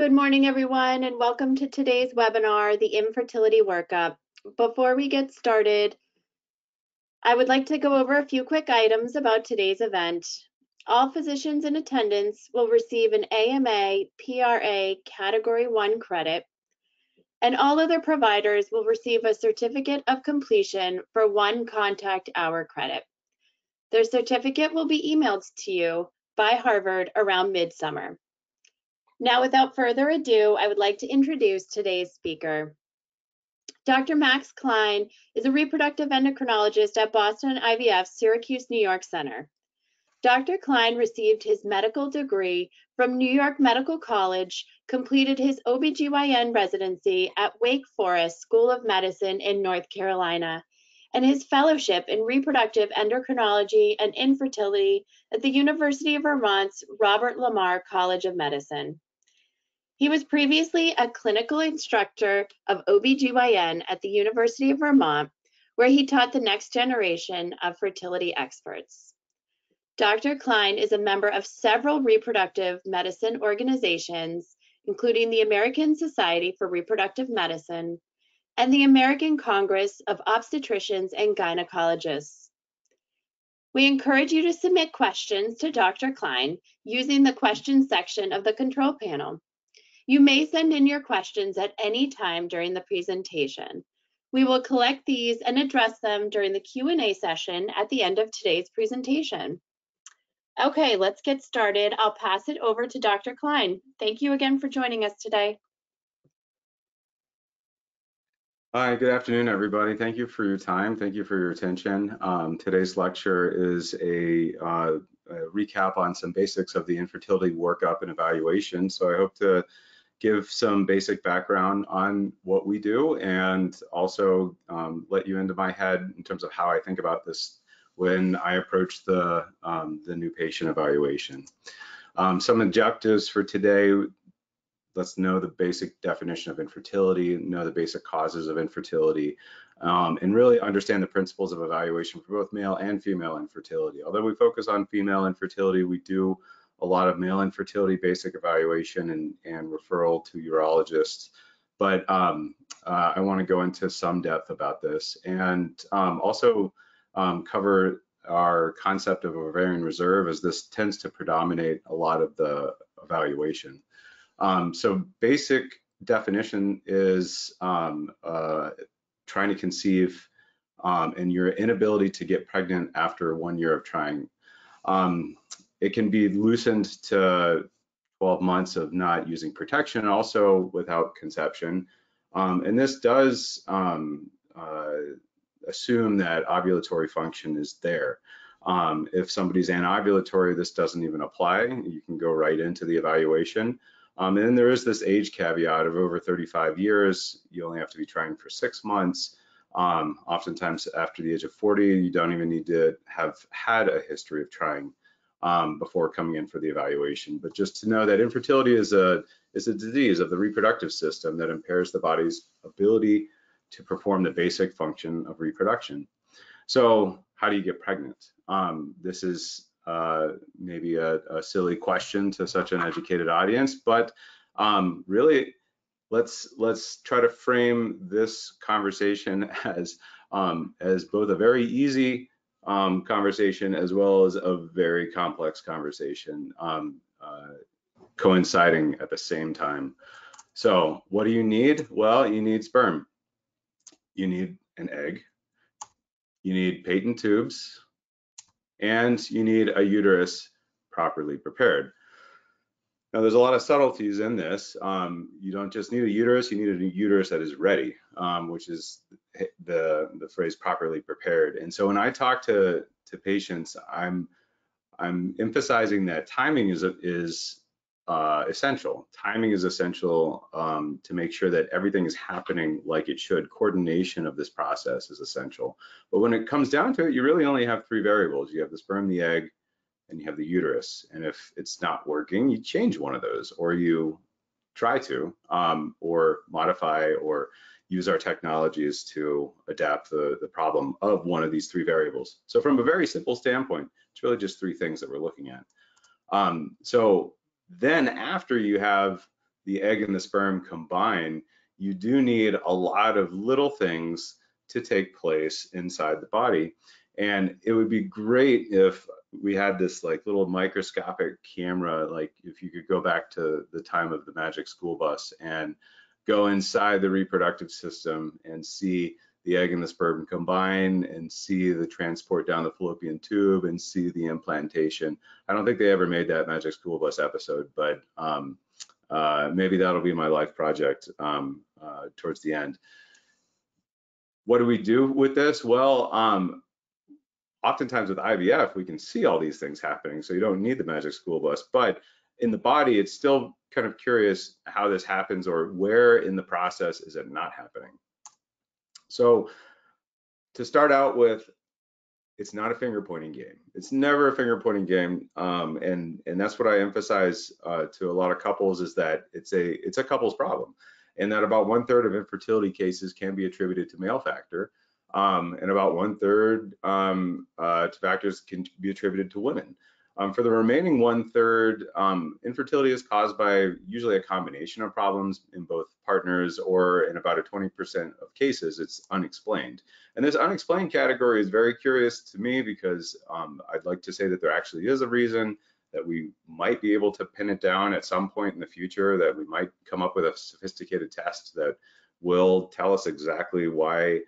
Good morning, everyone, and welcome to today's webinar, the Infertility Workup. Before we get started, I would like to go over a few quick items about today's event. All physicians in attendance will receive an AMA PRA Category 1 credit, and all other providers will receive a certificate of completion for 1 contact hour credit. Their certificate will be emailed to you by Harvard around midsummer. Now, without further ado, I would like to introduce today's speaker. Dr. Max Klein is a reproductive endocrinologist at Boston IVF Syracuse, New York Center. Dr. Klein received his medical degree from New York Medical College, completed his OBGYN residency at Wake Forest School of Medicine in North Carolina, and his fellowship in reproductive endocrinology and infertility at the University of Vermont's Robert Lamar College of Medicine. He was previously a clinical instructor of OBGYN at the University of Vermont, where he taught the next generation of fertility experts. Dr. Klein is a member of several reproductive medicine organizations, including the American Society for Reproductive Medicine and the American Congress of Obstetricians and Gynecologists. We encourage you to submit questions to Dr. Klein using the questions section of the control panel. You may send in your questions at any time during the presentation. We will collect these and address them during the Q&A session at the end of today's presentation. Okay, let's get started. I'll pass it over to Dr. Klein. Thank you again for joining us today. Hi, good afternoon, everybody. Thank you for your time. Thank you for your attention. Today's lecture is a recap on some basics of the infertility workup and evaluation. So I hope to give some basic background on what we do and also let you into my head in terms of how I think about this when I approach the new patient evaluation. Some objectives for today: let's know the basic definition of infertility, know the basic causes of infertility, and really understand the principles of evaluation for both male and female infertility. Although we focus on female infertility, we do a lot of male infertility basic evaluation and referral to urologists. But I want to go into some depth about this and also cover our concept of ovarian reserve, as this tends to predominate a lot of the evaluation. So basic definition is trying to conceive and your inability to get pregnant after 1 year of trying. It can be loosened to 12 months of not using protection, also without conception. And this does assume that ovulatory function is there. If somebody's anovulatory, this doesn't even apply. You can go right into the evaluation. And then there is this age caveat of over 35 years, you only have to be trying for 6 months. Oftentimes after the age of 40, you don't even need to have had a history of trying before coming in for the evaluation. But just to know that infertility is a disease of the reproductive system that impairs the body's ability to perform the basic function of reproduction. So how do you get pregnant? This is maybe a silly question to such an educated audience, but really let's try to frame this conversation as both a very easy conversation as well as a very complex conversation coinciding at the same time. So what do you need? Well, you need sperm. You need an egg, you need patent tubes, and you need a uterus properly prepared. Now, there's a lot of subtleties in this. You don't just need a uterus, you need a uterus that is ready, which is the phrase properly prepared. And so when I talk to patients, I'm emphasizing that timing is essential. Timing is essential to make sure that everything is happening like it should. Coordination of this process is essential. But when it comes down to it, you really only have 3 variables. You have the sperm, the egg, and you have the uterus. And if it's not working, you change one of those, or you try to, or modify, or use our technologies to adapt the problem of one of these 3 variables. So from a very simple standpoint, it's really just 3 things that we're looking at. Then after you have the egg and the sperm combine, you do need a lot of little things to take place inside the body. And it would be great if we had this like little microscopic camera, like if you could go back to the time of the Magic School Bus and go inside the reproductive system and see the egg and the sperm combine and see the transport down the fallopian tube and see the implantation. I don't think they ever made that Magic School Bus episode, but maybe that'll be my life project towards the end. What do we do with this? Well, oftentimes with IVF, we can see all these things happening, so you don't need the Magic School Bus, but in the body, it's still kind of curious how this happens or where in the process is it not happening. So to start out with, it's not a finger pointing game. It's never a finger pointing game. And that's what I emphasize to a lot of couples, is that it's a couple's problem, and that about 1/3 of infertility cases can be attributed to male factor, and about 1/3 to factors can be attributed to women. For the remaining 1/3, infertility is caused by usually a combination of problems in both partners, or in about a 20% of cases, it's unexplained. And this unexplained category is very curious to me, because I'd like to say that there actually is a reason, that we might be able to pin it down at some point in the future, that we might come up with a sophisticated test that will tell us exactly why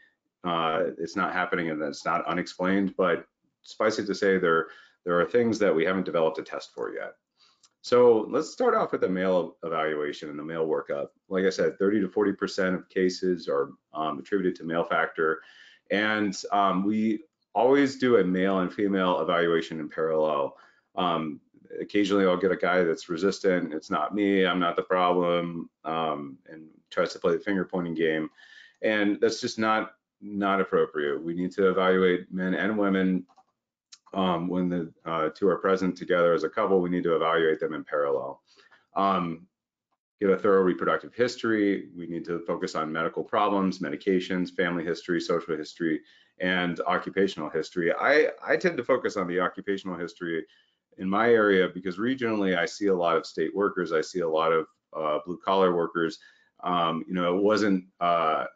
it's not happening and that it's not unexplained. But suffice it to say, there are things that we haven't developed a test for yet. So let's start off with the male evaluation and the male workup. Like I said, 30 to 40% of cases are attributed to male factor. And we always do a male and female evaluation in parallel. Occasionally I'll get a guy that's resistant. It's not me, I'm not the problem, and tries to play the finger pointing game. And that's just not appropriate. We need to evaluate men and women. When the two are present together as a couple, we need to evaluate them in parallel. Get a thorough reproductive history. We need to focus on medical problems, medications, family history, social history, and occupational history. I tend to focus on the occupational history in my area, because regionally I see a lot of state workers. I see a lot of blue collar workers. You know, it wasn't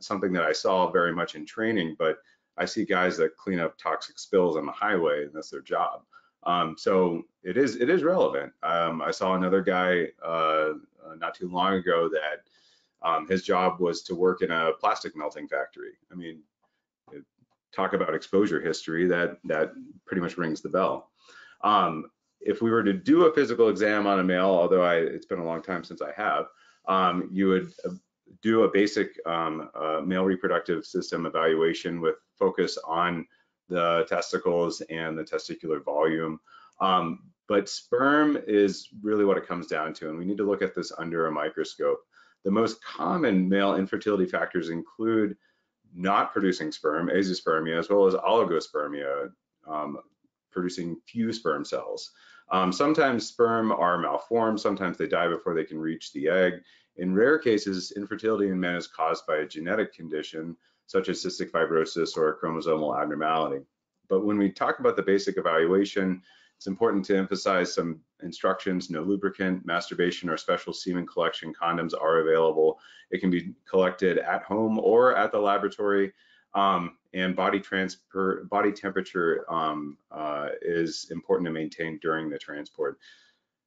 something that I saw very much in training, but I see guys that clean up toxic spills on the highway, and that's their job. So it is relevant. I saw another guy not too long ago that his job was to work in a plastic melting factory. I mean, talk about exposure history, that pretty much rings the bell. If we were to do a physical exam on a male, although it's been a long time since I have, you would do a basic male reproductive system evaluation with focus on the testicles and the testicular volume. But sperm is really what it comes down to, and we need to look at this under a microscope. The most common male infertility factors include not producing sperm, azoospermia, as well as oligospermia, producing few sperm cells. Sometimes sperm are malformed, sometimes they die before they can reach the egg. In rare cases, infertility in men is caused by a genetic condition, such as cystic fibrosis or a chromosomal abnormality. But when we talk about the basic evaluation, it's important to emphasize some instructions. No lubricant, masturbation, or special semen collection condoms are available. It can be collected at home or at the laboratory. And body temperature is important to maintain during the transport.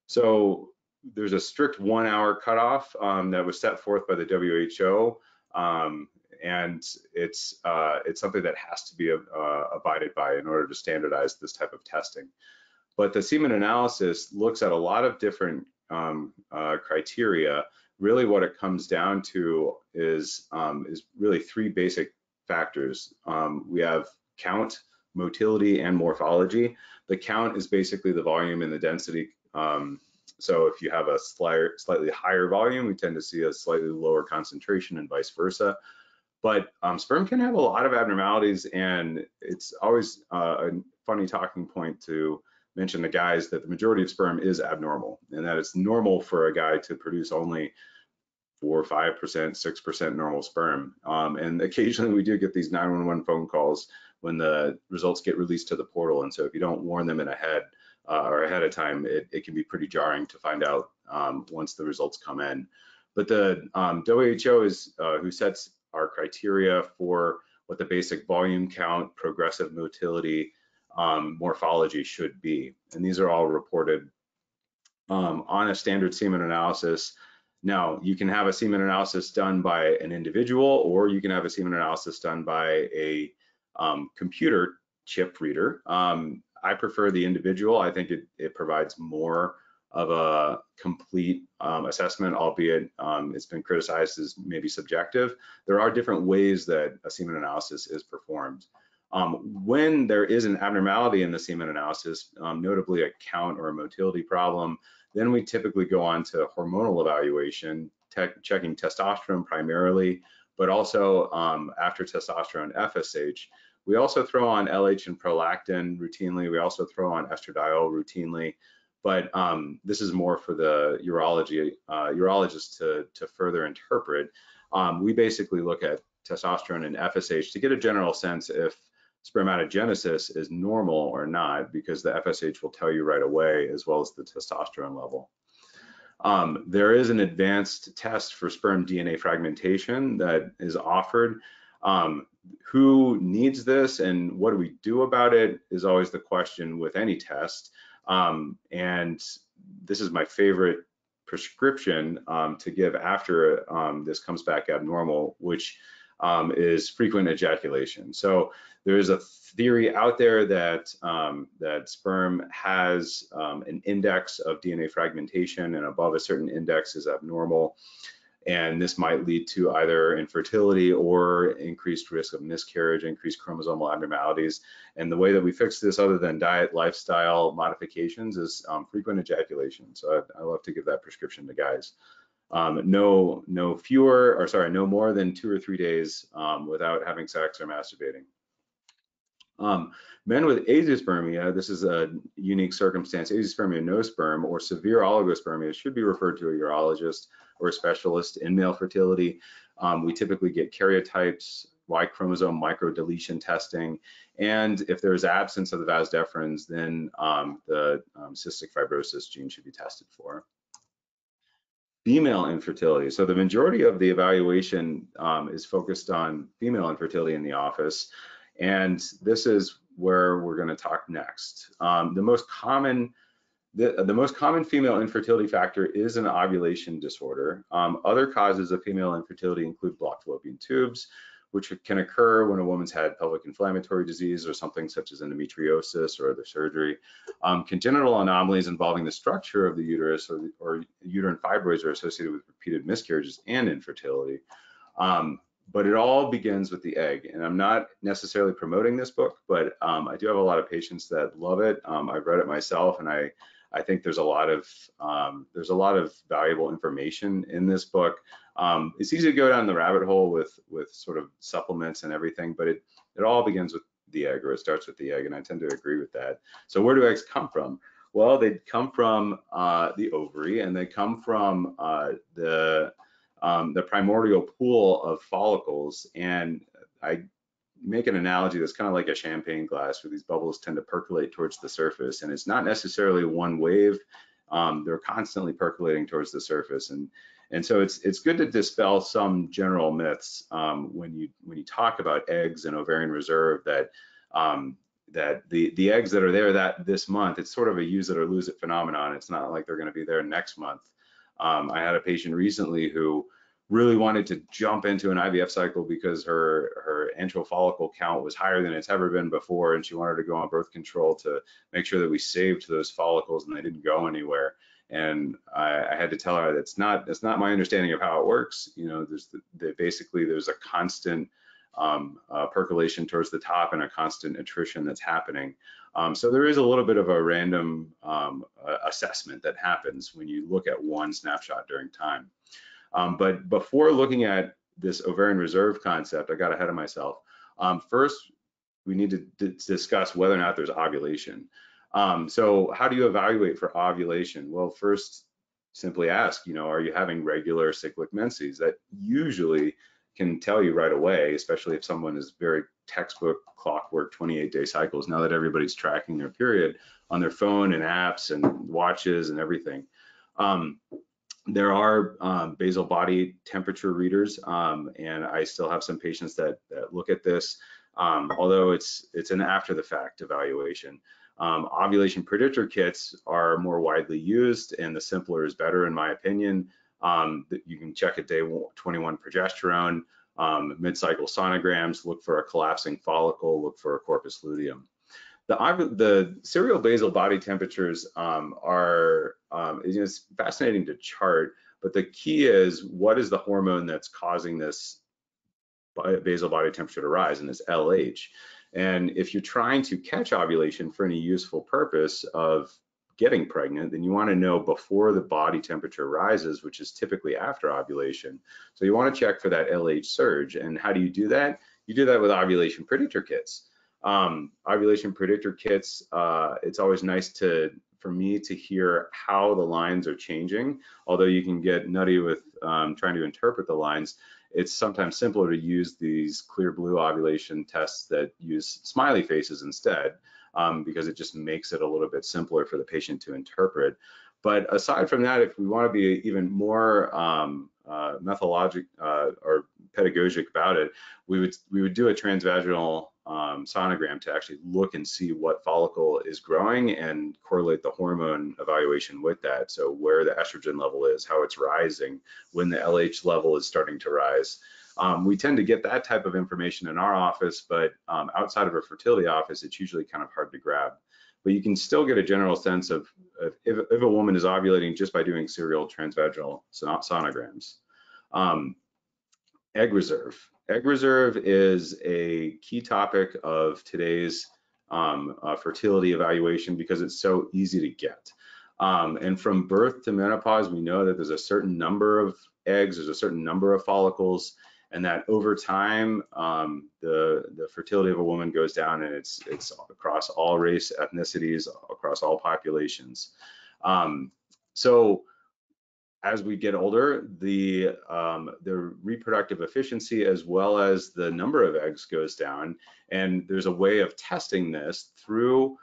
So there's a strict 1-hour cutoff that was set forth by the WHO, and it's something that has to be abided by in order to standardize this type of testing. But the semen analysis looks at a lot of different criteria. Really, what it comes down to is really three basic factors. We have count, motility, and morphology. The count is basically the volume and the density. So if you have a slightly higher volume, we tend to see a slightly lower concentration, and vice versa. But sperm can have a lot of abnormalities, and it's always a funny talking point to mention to guys that the majority of sperm is abnormal, and that it's normal for a guy to produce only 4, 5%, 6% normal sperm. And occasionally we do get these 911 phone calls when the results get released to the portal. And so if you don't warn them ahead of time, it can be pretty jarring to find out once the results come in. But the WHO is who sets our criteria for what the basic volume count, progressive motility, morphology should be. And these are all reported on a standard semen analysis. Now, you can have a semen analysis done by an individual, or you can have a semen analysis done by a computer chip reader. I prefer the individual. I think it provides more of a complete assessment, albeit it's been criticized as maybe subjective. There are different ways that a semen analysis is performed. When there is an abnormality in the semen analysis, notably a count or a motility problem, then we typically go on to hormonal evaluation, checking testosterone primarily, but also after testosterone, FSH. We also throw on LH and prolactin routinely. We also throw on estradiol routinely. But this is more for the urology urologists to further interpret. We basically look at testosterone and FSH to get a general sense if spermatogenesis is normal or not, because the FSH will tell you right away, as well as the testosterone level. There is an advanced test for sperm DNA fragmentation that is offered. Who needs this and what do we do about it is always the question with any test. And this is my favorite prescription to give after this comes back abnormal, which is frequent ejaculation. So there is a theory out there that sperm has an index of DNA fragmentation, and above a certain index is abnormal. And this might lead to either infertility or increased risk of miscarriage, increased chromosomal abnormalities. And the way that we fix this, other than diet, lifestyle modifications, is frequent ejaculation. So I love to give that prescription to guys. No more than 2 or 3 days without having sex or masturbating. Men with azoospermia, this is a unique circumstance, azoospermia, no sperm, or severe oligospermia should be referred to a urologist or a specialist in male fertility. We typically get karyotypes, Y chromosome microdeletion testing, and if there's absence of the vas deferens, then the cystic fibrosis gene should be tested for. Female infertility. So the majority of the evaluation is focused on female infertility in the office, and this is where we're going to talk next. The most common female infertility factor is an ovulation disorder. Other causes of female infertility include blocked fallopian tubes, which can occur when a woman's had pelvic inflammatory disease or something such as endometriosis or other surgery. Congenital anomalies involving the structure of the uterus or uterine fibroids are associated with repeated miscarriages and infertility. But it all begins with the egg. And I'm not necessarily promoting this book, but I do have a lot of patients that love it. I've read it myself, and I think there's a lot of valuable information in this book. It's easy to go down the rabbit hole with sort of supplements and everything, but it all begins with the egg, or it starts with the egg, and I tend to agree with that. So where do eggs come from? Well, they come from the ovary, and they come from the primordial pool of follicles. And I make an analogy that's kind of like a champagne glass, where these bubbles tend to percolate towards the surface, and it's not necessarily one wave. They're constantly percolating towards the surface, and so it's good to dispel some general myths when you talk about eggs and ovarian reserve, that that the eggs that are there this month, it's sort of a use it or lose it phenomenon. It's not like they're going to be there next month. I had a patient recently who really wanted to jump into an IVF cycle because her antral follicle count was higher than it's ever been before, and she wanted to go on birth control to make sure that we saved those follicles and they didn't go anywhere. And I had to tell her that's not my understanding of how it works. You know, there's a constant percolation towards the top and a constant attrition that's happening. So there is a little bit of a random assessment that happens when you look at one snapshot during time. But before looking at this ovarian reserve concept, I got ahead of myself. First, we need to discuss whether or not there's ovulation. So how do you evaluate for ovulation? Well, first, simply ask, you know, are you having regular cyclic menses? That usually can tell you right away, especially if someone is very textbook clockwork 28-day cycles, now that everybody's tracking their period on their phone and apps and watches and everything. There are basal body temperature readers, and I still have some patients that look at this, although it's an after the fact evaluation. Ovulation predictor kits are more widely used, and the simpler is better in my opinion. You can check at day 21 progesterone, mid-cycle sonograms, look for a collapsing follicle, look for a corpus luteum. The serial basal body temperatures are, it's fascinating to chart, but the key is what is the hormone that's causing this basal body temperature to rise, and it's LH. And if you're trying to catch ovulation for any useful purpose of getting pregnant, then you want to know before the body temperature rises, which is typically after ovulation. So you want to check for that LH surge. And how do you do that? You do that with ovulation predictor kits. Ovulation predictor kits, it's always nice for me to hear how the lines are changing. Although you can get nutty with trying to interpret the lines, it's sometimes simpler to use these clear blue ovulation tests that use smiley faces instead, because it just makes it a little bit simpler for the patient to interpret. But aside from that, if we want to be even more methodologic or pedagogic about it, we would do a transvaginal sonogram to actually look and see what follicle is growing and correlate the hormone evaluation with that. So where the estrogen level is, how it's rising, when the LH level is starting to rise. We tend to get that type of information in our office, but outside of a fertility office, it's usually kind of hard to grab. But you can still get a general sense of if a woman is ovulating just by doing serial transvaginal sonograms. Egg reserve. Egg reserve is a key topic of today's fertility evaluation because it's so easy to get. And from birth to menopause, we know that there's a certain number of eggs, there's a certain number of follicles, and that over time, the fertility of a woman goes down, and it's across all race, ethnicities, across all populations. So as we get older, the reproductive efficiency as well as the number of eggs goes down, and there's a way of testing this through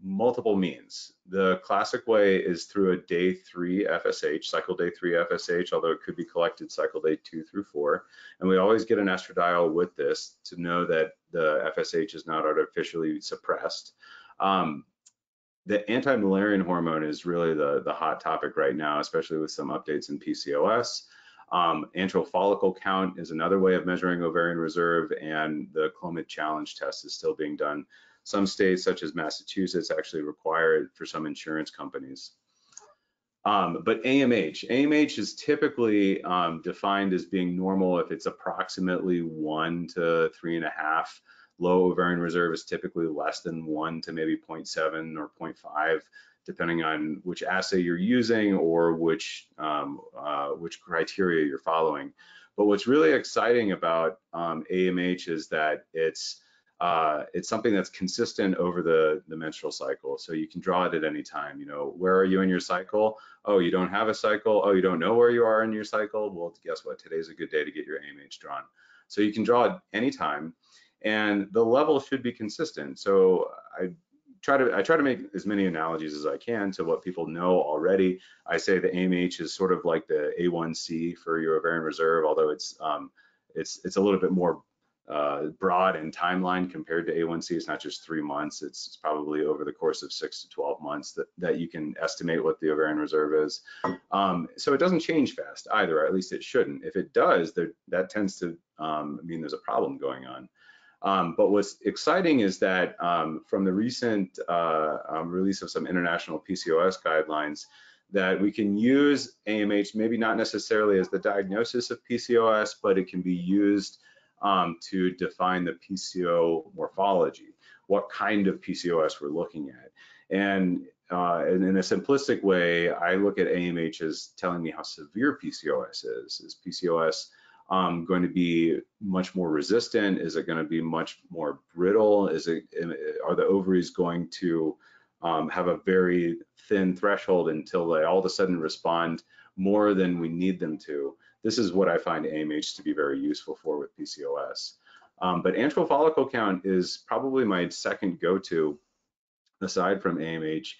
multiple means. The classic way is through a day 3 FSH, cycle day 3 FSH, although it could be collected cycle day 2 through 4, and we always get an estradiol with this to know that the FSH is not artificially suppressed. The anti-malarian hormone is really the hot topic right now, especially with some updates in PCOS. Antral follicle count is another way of measuring ovarian reserve, and the Clomid challenge test is still being done. Some states, such as Massachusetts, actually require it for some insurance companies. But AMH is typically defined as being normal if it's approximately 1 to 3.5. Low ovarian reserve is typically less than 1 to maybe 0.7 or 0.5, depending on which assay you're using or which criteria you're following. But what's really exciting about AMH is that it's something that's consistent over the menstrual cycle. So you can draw it at any time. You know, where are you in your cycle? Oh, you don't have a cycle. Oh, you don't know where you are in your cycle. Well, guess what? Today's a good day to get your AMH drawn. So you can draw it any time, and the level should be consistent. So I try to make as many analogies as I can to what people know already. I say the AMH is sort of like the A1C for your ovarian reserve, although it's a little bit more broad in timeline compared to A1C. It's not just 3 months. It's probably over the course of 6 to 12 months that you can estimate what the ovarian reserve is. So it doesn't change fast either, or at least it shouldn't. If it does, that tends to mean there's a problem going on. But what's exciting is that from the recent release of some international PCOS guidelines, that we can use AMH maybe not necessarily as the diagnosis of PCOS, but it can be used to define the PCO morphology, what kind of PCOS we're looking at. And in a simplistic way, I look at AMH as telling me how severe PCOS is. Is PCOS going to be much more resistant? Is it going to be much more brittle? Are the ovaries going to have a very thin threshold until they all of a sudden respond more than we need them to? This is what I find AMH to be very useful for with PCOS. But antral follicle count is probably my second go-to aside from AMH.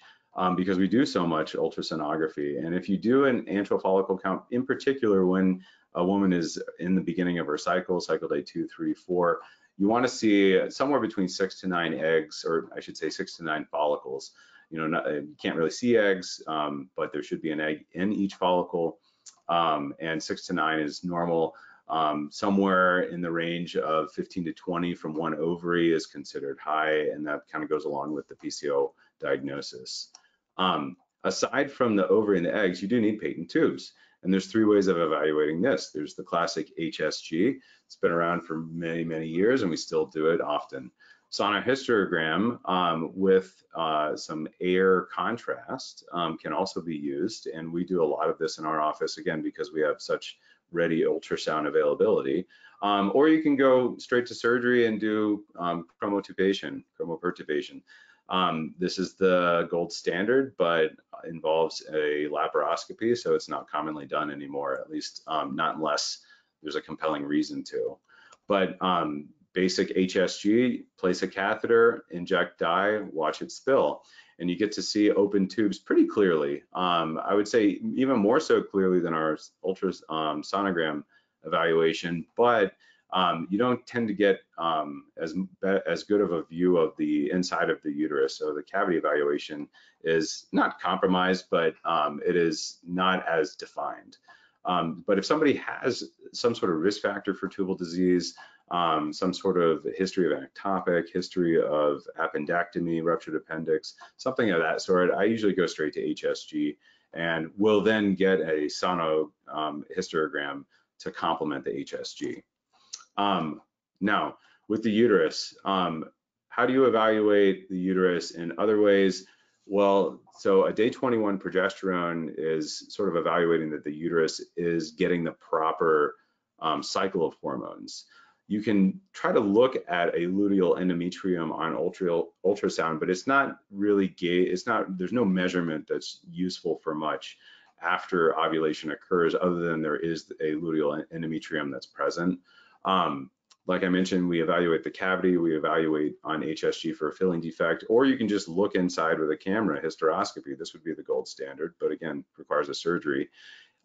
because we do so much ultrasonography. And if you do an antral follicle count, in particular when a woman is in the beginning of her cycle, cycle day 2, 3, 4, you want to see somewhere between 6 to 9 eggs, or I should say 6 to 9 follicles. You know, you can't really see eggs, but there should be an egg in each follicle, and 6 to 9 is normal. Somewhere in the range of 15 to 20 from one ovary is considered high, and that kind of goes along with the PCO diagnosis. Aside from the ovary and the eggs, you do need patent tubes, and there's 3 ways of evaluating this. There's the classic HSG. It's been around for many, many years, and we still do it often. Sonohistogram with some air contrast can also be used, and we do a lot of this in our office, again, because we have such ready ultrasound availability, or you can go straight to surgery and do chromoperturbation. This is the gold standard, but involves a laparoscopy, so it's not commonly done anymore, at least not unless there's a compelling reason to. But basic HSG, place a catheter, inject dye, watch it spill, and you get to see open tubes pretty clearly. I would say even more so clearly than our ultrasonogram evaluation, but you don't tend to get as good of a view of the inside of the uterus. So the cavity evaluation is not compromised, but it is not as defined. But if somebody has some sort of risk factor for tubal disease, some sort of history of ectopic, history of appendectomy, ruptured appendix, something of that sort, I usually go straight to HSG and will then get a sonohistogram to complement the HSG. Now, with the uterus, how do you evaluate the uterus in other ways? Well, so a day 21 progesterone is sort of evaluating that the uterus is getting the proper cycle of hormones. You can try to look at a luteal endometrium on ultrasound, but it's not really there's no measurement that's useful for much after ovulation occurs, other than there is a luteal endometrium that's present. Like I mentioned, we evaluate the cavity, we evaluate on HSG for a filling defect, or you can just look inside with a camera, hysteroscopy. This would be the gold standard, but again, requires a surgery.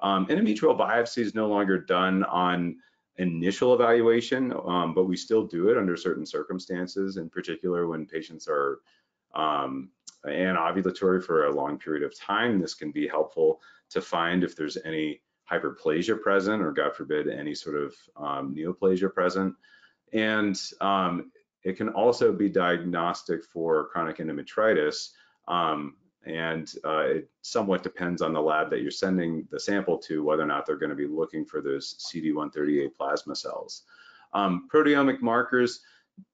Endometrial biopsy is no longer done on initial evaluation, but we still do it under certain circumstances, in particular when patients are anovulatory for a long period of time. This can be helpful to find if there's any hyperplasia present, or God forbid, any sort of neoplasia present. And it can also be diagnostic for chronic endometritis, and it somewhat depends on the lab that you're sending the sample to, whether or not they're going to be looking for those CD138 plasma cells. Proteomic markers,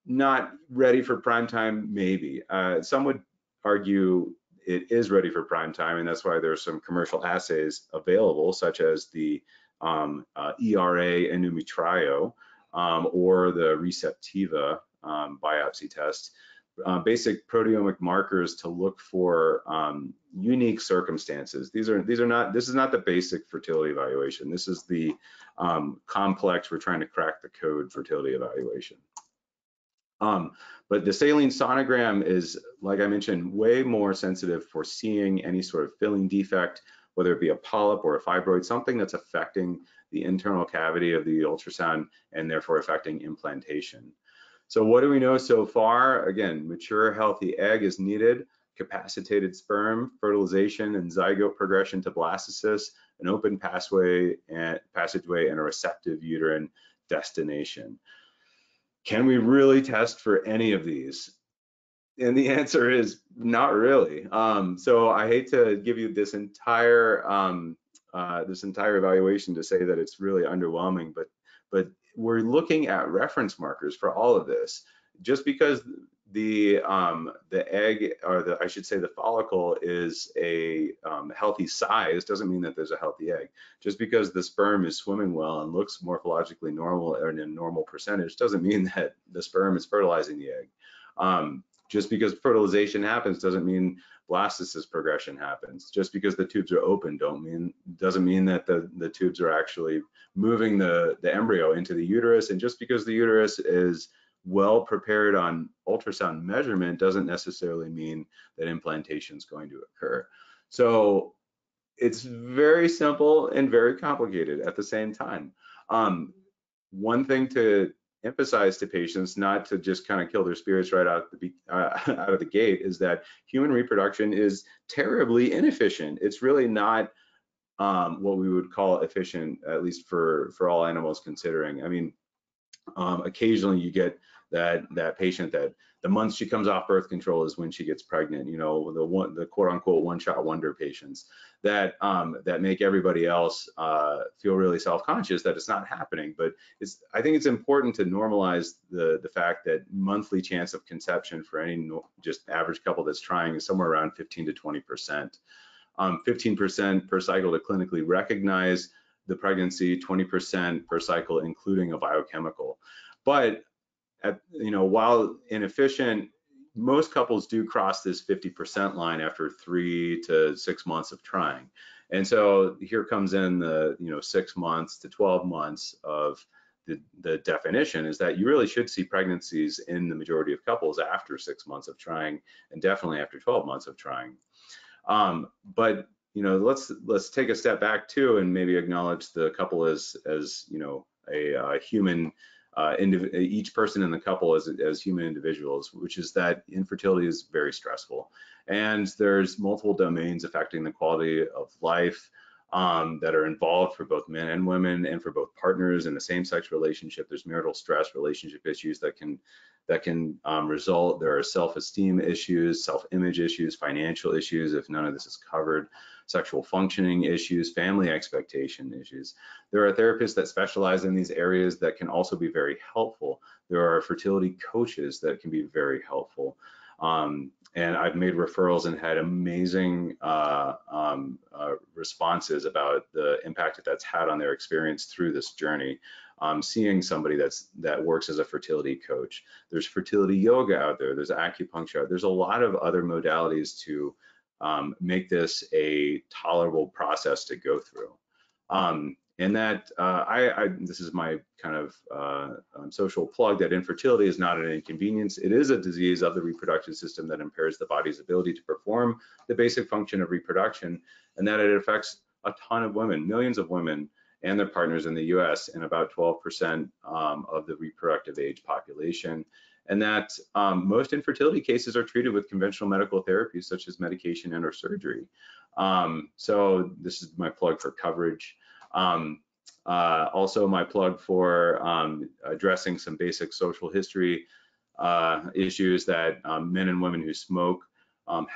not ready for prime time, maybe. Some would argue it is ready for prime time, and that's why there's some commercial assays available, such as the ERA endometrio or the Receptiva biopsy test. Basic proteomic markers to look for unique circumstances. This is not the basic fertility evaluation. This is the complex, we're trying to crack the code fertility evaluation. But the saline sonogram is, like I mentioned, way more sensitive for seeing any sort of filling defect, whether it be a polyp or a fibroid, something that's affecting the internal cavity of the ultrasound and therefore affecting implantation. So what do we know so far? Again, mature, healthy egg is needed, capacitated sperm, fertilization and zygote progression to blastocyst, an open passageway, and a receptive uterine destination. Can we really test for any of these? And the answer is not really. So I hate to give you this entire evaluation to say that it's really underwhelming, but we're looking at reference markers for all of this. Just because the egg, or the, I should say the follicle, is a healthy size doesn't mean that there's a healthy egg. Just because the sperm is swimming well and looks morphologically normal or in a normal percentage doesn't mean that the sperm is fertilizing the egg. Just because fertilization happens doesn't mean blastocyst progression happens. Just because the tubes are open doesn't mean that the tubes are actually moving the embryo into the uterus. And just because the uterus is well prepared on ultrasound measurement doesn't necessarily mean that implantation is going to occur. So it's very simple and very complicated at the same time. One thing to emphasize to patients, not to just kind of kill their spirits right out of the gate, is that human reproduction is terribly inefficient. It's really not what we would call efficient, at least for all animals considering. I mean, occasionally you get that patient that the month she comes off birth control is when she gets pregnant, you know, the quote unquote one-shot wonder patients that make everybody else feel really self-conscious that it's not happening. But I think it's important to normalize the fact that monthly chance of conception for any just average couple that's trying is somewhere around 15 to 20%. 15% per cycle to clinically recognize the pregnancy, 20% per cycle including a biochemical. But while inefficient, most couples do cross this 50% line after 3 to 6 months of trying. And so here comes in the 6 months to 12 months of the definition is that you really should see pregnancies in the majority of couples after 6 months of trying and definitely after 12 months of trying. But let's take a step back too and maybe acknowledge the couple as a human. Each person in the couple as human individuals, which is that infertility is very stressful. And there's multiple domains affecting the quality of life that are involved for both men and women and for both partners in the same-sex relationship. There's marital stress, relationship issues that can result. There are self-esteem issues, self-image issues, financial issues if none of this is covered, sexual functioning issues, family expectation issues. There are therapists that specialize in these areas that can also be very helpful. There are fertility coaches that can be very helpful. And I've made referrals and had amazing responses about the impact that's had on their experience through this journey. Seeing somebody that works as a fertility coach. There's fertility yoga out there. There's acupuncture. There's a lot of other modalities to make this a tolerable process to go through. This is my kind of social plug that infertility is not an inconvenience. It is a disease of the reproductive system that impairs the body's ability to perform the basic function of reproduction, and that it affects a ton of women, millions of women and their partners in the US, and about 12% of the reproductive age population. And that most infertility cases are treated with conventional medical therapies such as medication and or surgery. So this is my plug for coverage. Also my plug for addressing some basic social history issues that men and women who smoke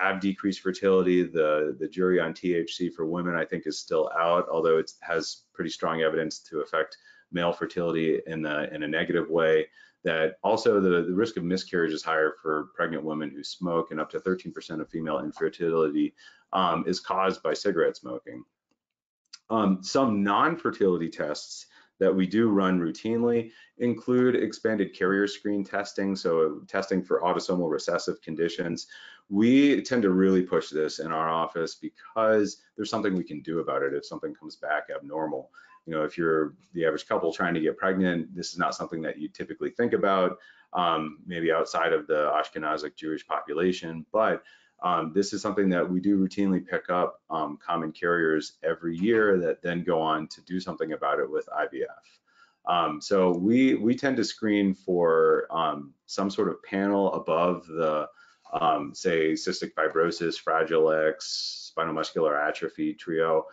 have decreased fertility. The jury on THC for women, I think, is still out, although it has pretty strong evidence to affect male fertility in a negative way. That also the risk of miscarriage is higher for pregnant women who smoke, and up to 13% of female infertility is caused by cigarette smoking. Some non-fertility tests that we do run routinely include expanded carrier screen testing, so testing for autosomal recessive conditions. We tend to really push this in our office because there's something we can do about it if something comes back abnormal. If you're the average couple trying to get pregnant, this is not something that you typically think about, maybe outside of the Ashkenazic Jewish population, but this is something that we do routinely pick up common carriers every year that then go on to do something about it with IVF. So we tend to screen for some sort of panel above the, say, cystic fibrosis, Fragile X, spinal muscular atrophy trio.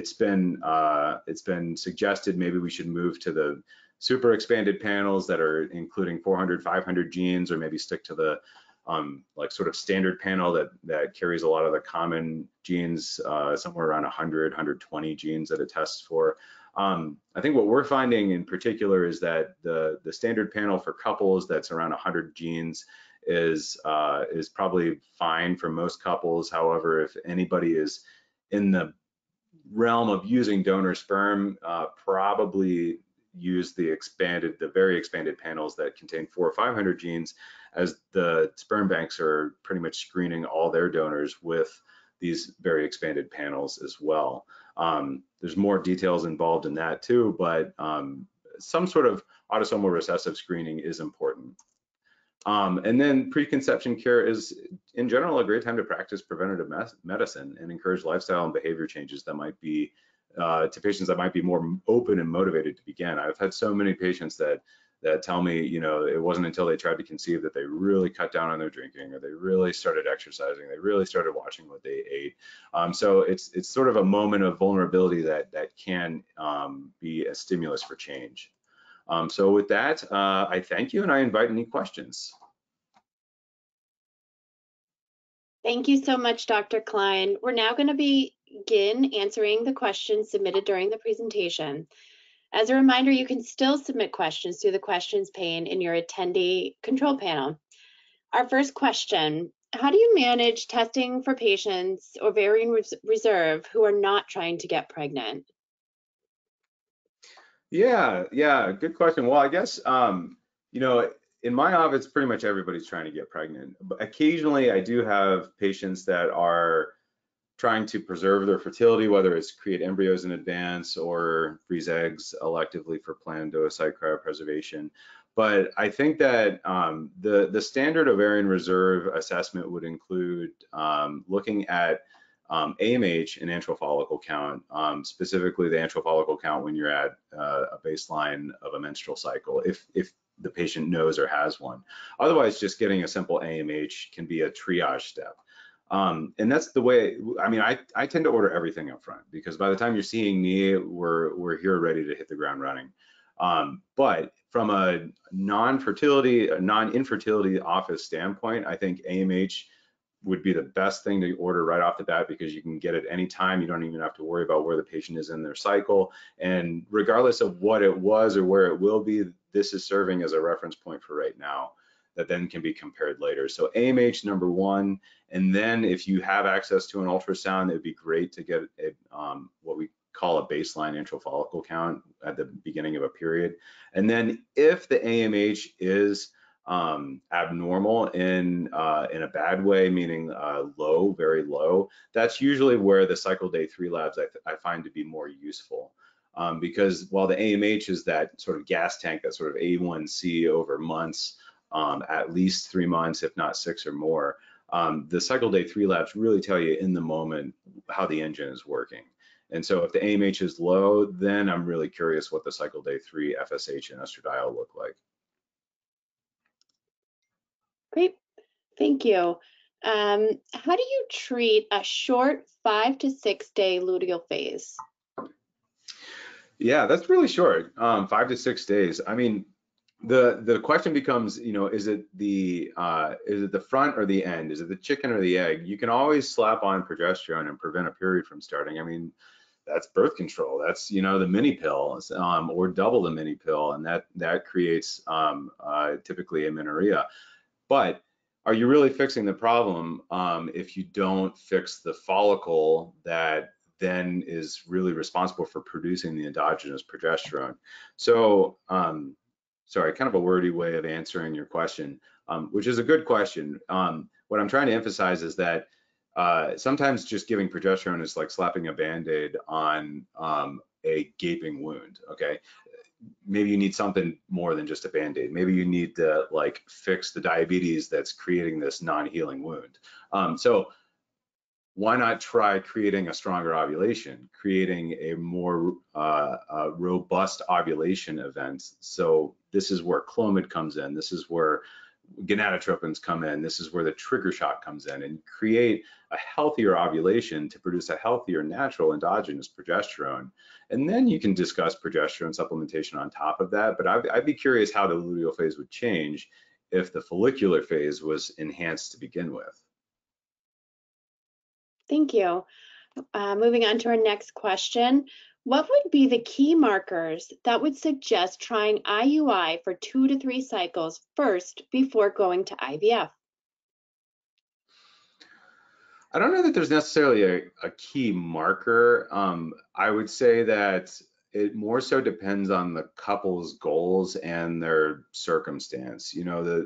It's been suggested maybe we should move to the super expanded panels that are including 400, 500 genes, or maybe stick to the like sort of standard panel that carries a lot of the common genes, somewhere around 100, 120 genes that it tests for. I think what we're finding in particular is that the standard panel for couples that's around 100 genes is probably fine for most couples. However, if anybody is in the realm of using donor sperm, probably use the very expanded panels that contain 400 or 500 genes, as the sperm banks are pretty much screening all their donors with these very expanded panels as well. There's more details involved in that too, but some sort of autosomal recessive screening is important. And then preconception care is, in general, a great time to practice preventative medicine and encourage lifestyle and behavior changes that might be to patients that might be more open and motivated to begin. I've had so many patients that tell me, you know, it wasn't until they tried to conceive that they really cut down on their drinking, or they really started exercising, they really started watching what they ate. So it's sort of a moment of vulnerability that can be a stimulus for change. So with that, I thank you, and I invite any questions. Thank you so much, Dr. Klein. We're now going to begin answering the questions submitted during the presentation. As a reminder, you can still submit questions through the questions pane in your attendee control panel. Our first question: how do you manage testing for patients ovarian reserve who are not trying to get pregnant? Yeah, good question. Well, I guess, you know, in my office, pretty much everybody's trying to get pregnant. But occasionally, I do have patients that are trying to preserve their fertility, whether it's create embryos in advance or freeze eggs electively for planned oocyte cryopreservation. But I think that the standard ovarian reserve assessment would include looking at AMH and antral follicle count, specifically the antral follicle count when you're at a baseline of a menstrual cycle, if the patient knows or has one. Otherwise, just getting a simple AMH can be a triage step. And that's the way, I mean, I tend to order everything up front, because by the time you're seeing me, we're here ready to hit the ground running. But from a non-infertility office standpoint, I think AMH would be the best thing to order right off the bat, because you can get it any time. You don't even have to worry about where the patient is in their cycle. And regardless of what it was or where it will be, this is serving as a reference point for right now that then can be compared later. So AMH number one, and then if you have access to an ultrasound, it'd be great to get a, what we call a baseline antral follicle count at the beginning of a period. And then if the AMH is abnormal in a bad way, meaning low, very low, that's usually where the cycle day 3 labs I find to be more useful. Because while the AMH is that sort of gas tank, that sort of A1C over months, at least 3 months, if not 6 or more, the cycle day 3 labs really tell you in the moment how the engine is working. And so if the AMH is low, then I'm really curious what the cycle day 3 FSH and estradiol look like. Great, thank you. How do you treat a short 5 to 6 day luteal phase? Yeah, that's really short, 5 to 6 days. I mean, the question becomes, you know, is it the front or the end? Is it the chicken or the egg? You can always slap on progesterone and prevent a period from starting. I mean, that's birth control. That's, you know, the mini pill, or double the mini pill, and that creates typically amenorrhea. But are you really fixing the problem if you don't fix the follicle that then is really responsible for producing the endogenous progesterone? So, sorry, kind of a wordy way of answering your question, which is a good question. What I'm trying to emphasize is that sometimes just giving progesterone is like slapping a Band-Aid on a gaping wound, okay? Maybe you need something more than just a Band-Aid. Maybe you need to like fix the diabetes that's creating this non-healing wound. So why not try creating a stronger ovulation, creating a more robust ovulation event? So this is where Clomid comes in. This is where gonadotropins come in. This is where the trigger shot comes in, and create a healthier ovulation to produce a healthier natural endogenous progesterone. And then you can discuss progesterone supplementation on top of that. But I'd be curious how the luteal phase would change if the follicular phase was enhanced to begin with. Thank you. Moving on to our next question. What would be the key markers that would suggest trying IUI for 2 to 3 cycles first before going to IVF? I don't know that there's necessarily a key marker. I would say that it more so depends on the couple's goals and their circumstance. You know, the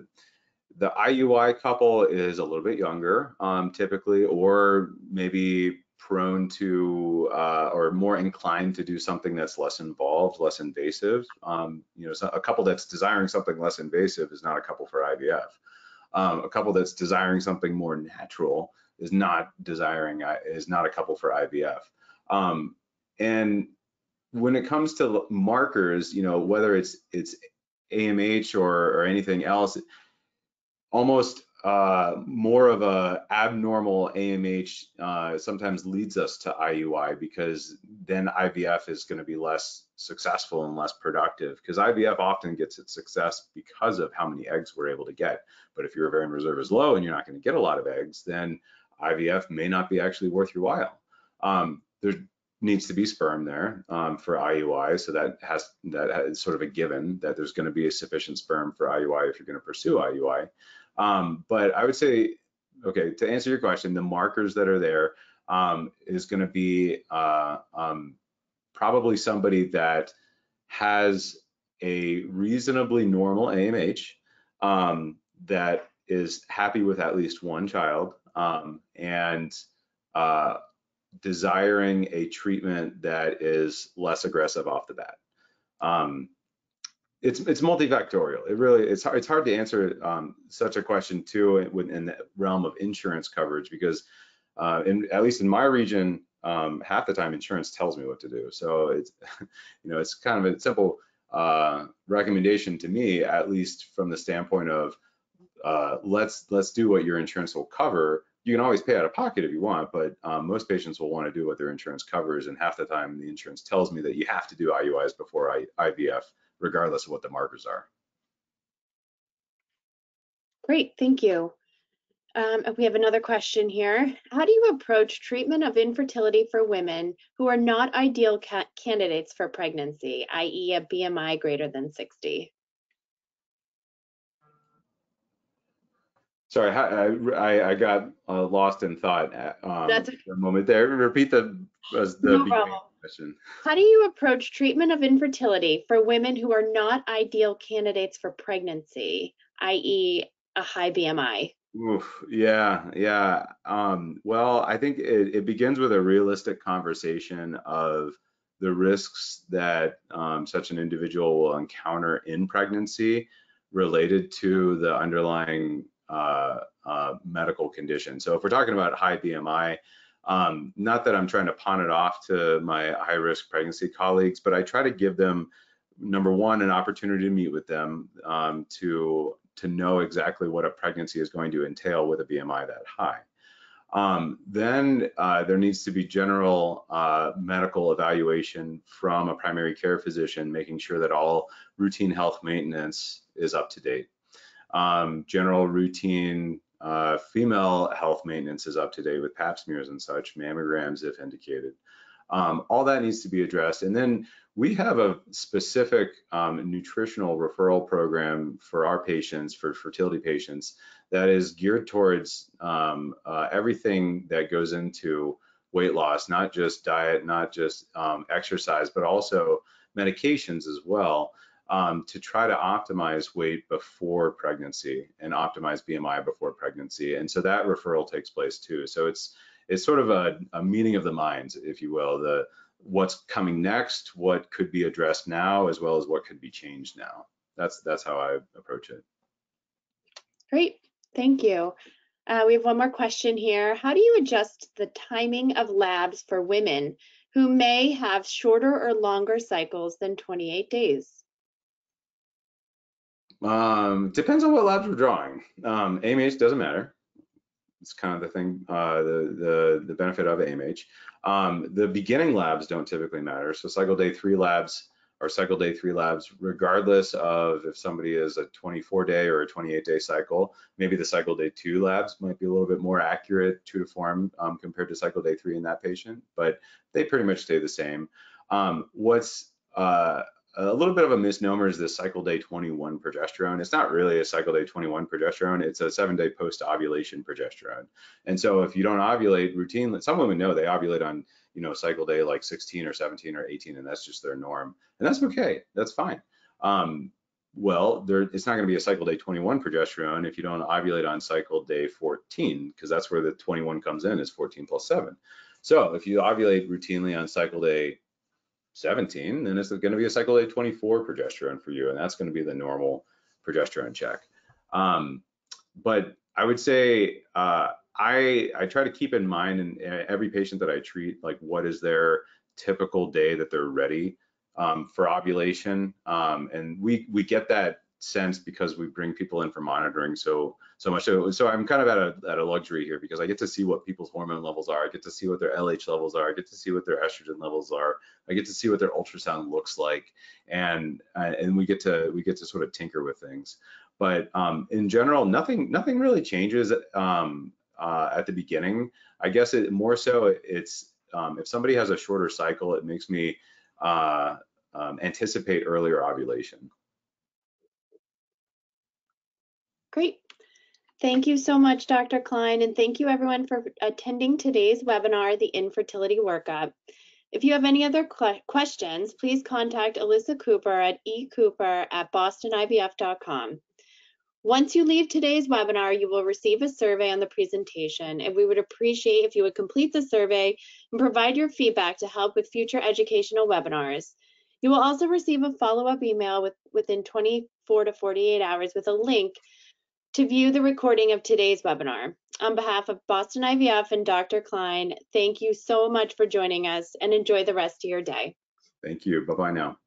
IUI couple is a little bit younger, typically, or maybe prone to or more inclined to do something that's less involved, less invasive. You know, so a couple that's desiring something less invasive is not a couple for IVF. A couple that's desiring something more natural is not desiring, is not a couple for IVF. And when it comes to markers, you know, whether it's AMH or anything else, almost more of a abnormal AMH sometimes leads us to IUI, because then IVF is going to be less successful and less productive, because IVF often gets its success because of how many eggs we're able to get. But if your ovarian reserve is low and you're not going to get a lot of eggs, then IVF may not be actually worth your while. There needs to be sperm there for IUI, so that is sort of a given that there's going to be a sufficient sperm for IUI if you're going to pursue IUI. But I would say, okay, to answer your question, the markers that are there is going to be probably somebody that has a reasonably normal AMH, that is happy with at least one child, and desiring a treatment that is less aggressive off the bat. It's multifactorial. It really, it's hard to answer such a question too in the realm of insurance coverage, because at least in my region, half the time insurance tells me what to do. So it's, you know, it's kind of a simple recommendation to me, at least from the standpoint of let's do what your insurance will cover. You can always pay out of pocket if you want, but most patients will want to do what their insurance covers, and half the time the insurance tells me that you have to do IUIs before IVF, regardless of what the markers are. Great, thank you. We have another question here. How do you approach treatment of infertility for women who are not ideal candidates for pregnancy, i.e. a BMI greater than 60? Sorry, I got lost in thought for a moment there. Repeat the beginning question. How do you approach treatment of infertility for women who are not ideal candidates for pregnancy, i.e. a high BMI? Oof, yeah. Well, I think it begins with a realistic conversation of the risks that such an individual will encounter in pregnancy related to the underlying medical condition. So if we're talking about high BMI, not that I'm trying to pawn it off to my high-risk pregnancy colleagues, but I try to give them, number one, an opportunity to meet with them to know exactly what a pregnancy is going to entail with a BMI that high. Then there needs to be general medical evaluation from a primary care physician, making sure that all routine health maintenance is up to date. General routine female health maintenance is up to date with pap smears and such, mammograms if indicated. All that needs to be addressed. And then we have a specific nutritional referral program for our patients, for fertility patients, that is geared towards everything that goes into weight loss, not just diet, not just exercise, but also medications as well, to try to optimize weight before pregnancy and optimize BMI before pregnancy. And so that referral takes place too. So it's sort of a meeting of the minds, if you will, the what's coming next, what could be addressed now, as well as what could be changed now. That's how I approach it. Great, thank you. We have one more question here. How do you adjust the timing of labs for women who may have shorter or longer cycles than 28 days? Depends on what labs we're drawing. AMH doesn't matter. It's kind of the thing, the benefit of AMH. The beginning labs don't typically matter. So cycle day three labs, regardless of if somebody is a 24-day or a 28-day cycle, maybe the cycle day 2 labs might be a little bit more accurate, true to form, compared to cycle day 3 in that patient, but they pretty much stay the same. A little bit of a misnomer is this cycle day 21 progesterone. It's not really a cycle day 21 progesterone. It's a 7-day post-ovulation progesterone. And so if you don't ovulate routinely, some women know they ovulate on, you know, cycle day like 16 or 17 or 18, and that's just their norm. And that's okay, that's fine. It's not gonna be a cycle day 21 progesterone if you don't ovulate on cycle day 14, because that's where the 21 comes in, is 14 plus 7. So if you ovulate routinely on cycle day 17, then it's going to be a cycle day 24 progesterone for you, and that's going to be the normal progesterone check. But I would say I try to keep in mind in every patient that I treat, like, what is their typical day that they're ready for ovulation, and we get that sense because we bring people in for monitoring so much. So I'm kind of at a luxury here because I get to see what people's hormone levels are. I get to see what their LH levels are. I get to see what their estrogen levels are. I get to see what their ultrasound looks like, and we get to sort of tinker with things. But in general, nothing really changes at the beginning. I guess it's if somebody has a shorter cycle, it makes me anticipate earlier ovulation. Great. Thank you so much, Dr. Klein, and thank you everyone for attending today's webinar, The Infertility Workup. If you have any other questions, please contact Alyssa Cooper at ecooper@bostonivf.com. Once you leave today's webinar, you will receive a survey on the presentation, and we would appreciate if you would complete the survey and provide your feedback to help with future educational webinars. You will also receive a follow-up email within 24 to 48 hours with a link to view the recording of today's webinar. On behalf of Boston IVF and Dr. Klein, thank you so much for joining us, and enjoy the rest of your day. Thank you. Bye-bye now.